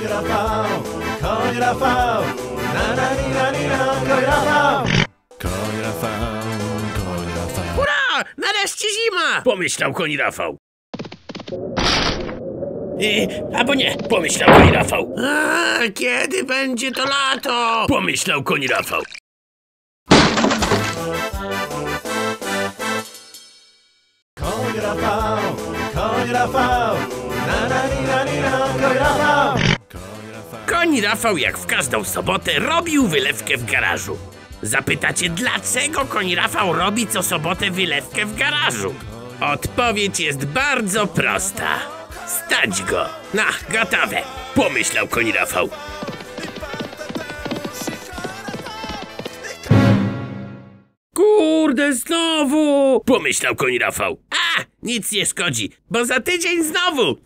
Koń Rafał, Koń Rafał, na na ni na ni na, Koń Rafał. Koń Rafał, Koń Rafał. Hurra! Nareszcie zima! Pomyślał Koń Rafał. Albo nie, pomyślał Koń Rafał. Kiedy będzie to lato? Pomyślał Koń Rafał. Koń Rafał, Koń Rafał, na na ni na ni na, Koń Rafał. Koń Rafał, jak w każdą sobotę, robił wylewkę w garażu. Zapytacie, dlaczego Koń Rafał robi co sobotę wylewkę w garażu? Odpowiedź jest bardzo prosta. Stać go! Na, gotowe! Pomyślał Koń Rafał. Kurde, znowu! Pomyślał Koń Rafał. Nic nie szkodzi, bo za tydzień znowu!